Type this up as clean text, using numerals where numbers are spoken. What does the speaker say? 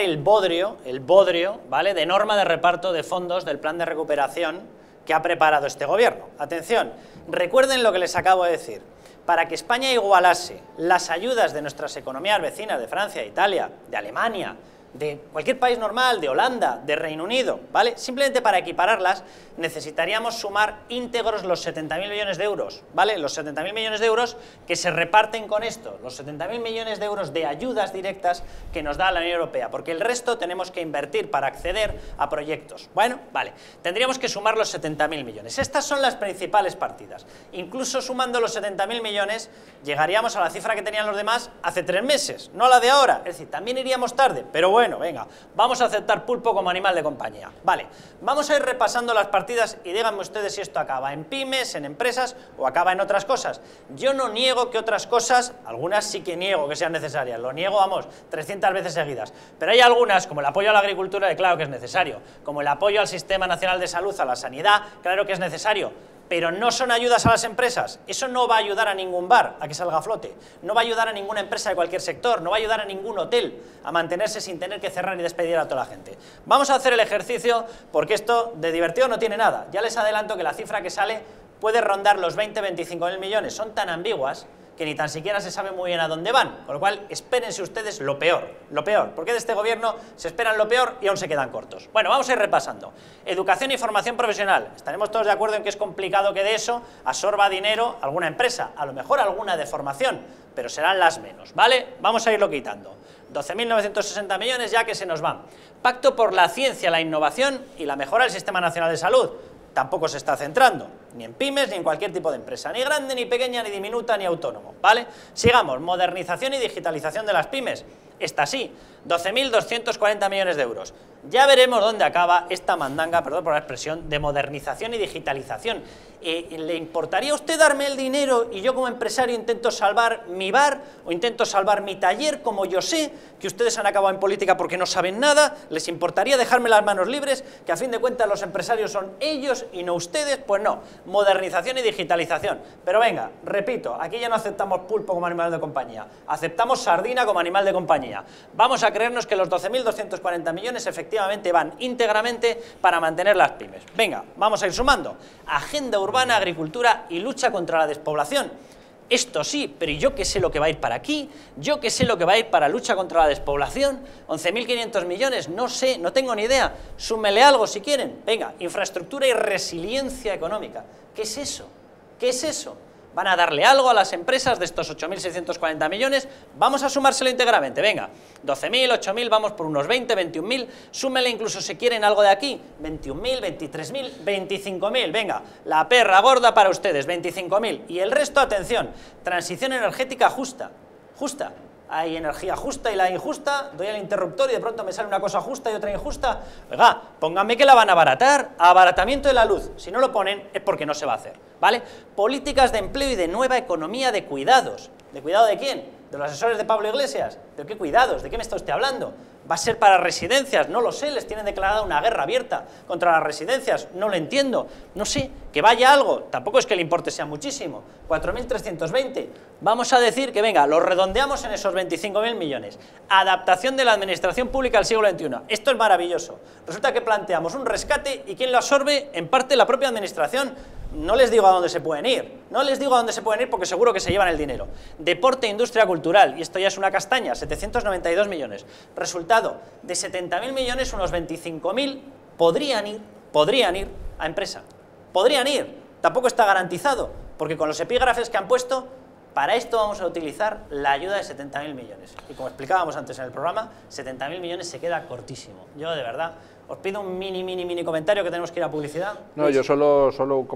El bodrio, ¿vale?, de norma de reparto de fondos del plan de recuperación que ha preparado este gobierno. Atención, recuerden lo que les acabo de decir. Para que España igualase las ayudas de nuestras economías vecinas, de Francia, de Italia, de Alemania, de cualquier país normal, de Holanda, de Reino Unido, ¿vale?, simplemente para equipararlas necesitaríamos sumar íntegros los 70.000 millones de euros, ¿vale?, los 70.000 millones de euros que se reparten con esto, los 70.000 millones de euros de ayudas directas que nos da la Unión Europea, porque el resto tenemos que invertir para acceder a proyectos. Bueno, vale, tendríamos que sumar los 70.000 millones. Estas son las principales partidas. Incluso sumando los 70.000 millones llegaríamos a la cifra que tenían los demás hace 3 meses, no a la de ahora, es decir, también iríamos tarde, pero bueno, venga, vamos a aceptar pulpo como animal de compañía. Vale, vamos a ir repasando las partidas y díganme ustedes si esto acaba en pymes, en empresas o acaba en otras cosas. Yo no niego que otras cosas, algunas sí que niego que sean necesarias, lo niego, vamos, 300 veces seguidas, pero hay algunas, como el apoyo a la agricultura, que claro que es necesario, como el apoyo al Sistema Nacional de Salud, a la sanidad, claro que es necesario, pero no son ayudas a las empresas. Eso no va a ayudar a ningún bar a que salga a flote, no va a ayudar a ninguna empresa de cualquier sector, no va a ayudar a ningún hotel a mantenerse sin tener que cerrar y despedir a toda la gente. Vamos a hacer el ejercicio porque esto de divertido no tiene nada. Ya les adelanto que la cifra que sale puede rondar los 20-25.000 millones, son tan ambiguas que ni tan siquiera se sabe muy bien a dónde van, con lo cual espérense ustedes lo peor, porque de este gobierno se esperan lo peor y aún se quedan cortos. Bueno, vamos a ir repasando. Educación y formación profesional, estaremos todos de acuerdo en que es complicado que de eso absorba dinero alguna empresa, a lo mejor alguna de formación, pero serán las menos, ¿vale? Vamos a irlo quitando. 12.960 millones ya que se nos van. Pacto por la ciencia, la innovación y la mejora del Sistema Nacional de Salud, tampoco se está centrando, ni en pymes, ni en cualquier tipo de empresa, ni grande, ni pequeña, ni diminuta, ni autónomo, ¿vale? Sigamos, modernización y digitalización de las pymes, esta sí, 12.240 millones de euros. Ya veremos dónde acaba esta mandanga, perdón por la expresión, de modernización y digitalización. ¿Le importaría a usted darme el dinero y yo como empresario intento salvar mi bar o intento salvar mi taller, como yo sé que ustedes han acabado en política porque no saben nada? ¿Les importaría dejarme las manos libres, que a fin de cuentas los empresarios son ellos y no ustedes? Pues no, modernización y digitalización. Pero venga, repito, aquí ya no aceptamos pulpo como animal de compañía, aceptamos sardina como animal de compañía. Vamos a creernos que los 12.240 millones efectivamente van íntegramente para mantener las pymes. Venga, vamos a ir sumando. Agenda urbana, agricultura y lucha contra la despoblación. Esto sí, pero yo que sé lo que va a ir para aquí, yo que sé lo que va a ir para lucha contra la despoblación, 11.500 millones, no sé, no tengo ni idea, súmele algo si quieren. Venga, infraestructura y resiliencia económica, ¿qué es eso? ¿Qué es eso? ¿Van a darle algo a las empresas de estos 8.640 millones? Vamos a sumárselo íntegramente, venga, 12.000, 8.000, vamos por unos 20, 21.000, súmele incluso si quieren algo de aquí, 21.000, 23.000, 25.000, venga, la perra gorda para ustedes, 25.000, y el resto, atención, transición energética justa, justa. Hay energía justa y la injusta, doy al interruptor y de pronto me sale una cosa justa y otra injusta. Oiga, pónganme que la van a abaratar, abaratamiento de la luz. Si no lo ponen es porque no se va a hacer, ¿vale? Políticas de empleo y de nueva economía de cuidados. ¿De cuidado de quién? ¿De los asesores de Pablo Iglesias? ¿De qué cuidados? ¿De qué me está usted hablando? ¿Va a ser para residencias? No lo sé, les tienen declarada una guerra abierta contra las residencias, no lo entiendo, no sé, que vaya algo, tampoco es que el importe sea muchísimo, 4.320, vamos a decir que venga, lo redondeamos en esos 25.000 millones, adaptación de la administración pública al siglo XXI, esto es maravilloso, resulta que planteamos un rescate y ¿quién lo absorbe? En parte la propia administración. No les digo a dónde se pueden ir, no les digo a dónde se pueden ir porque seguro que se llevan el dinero. Deporte, industria cultural, y esto ya es una castaña, 792 millones. Resultado, de 70.000 millones, unos 25.000 podrían ir a empresa. Podrían ir, tampoco está garantizado, porque con los epígrafes que han puesto, para esto vamos a utilizar la ayuda de 70.000 millones. Y como explicábamos antes en el programa, 70.000 millones se queda cortísimo. Yo de verdad, os pido un mini comentario que tenemos que ir a publicidad. No, yo solo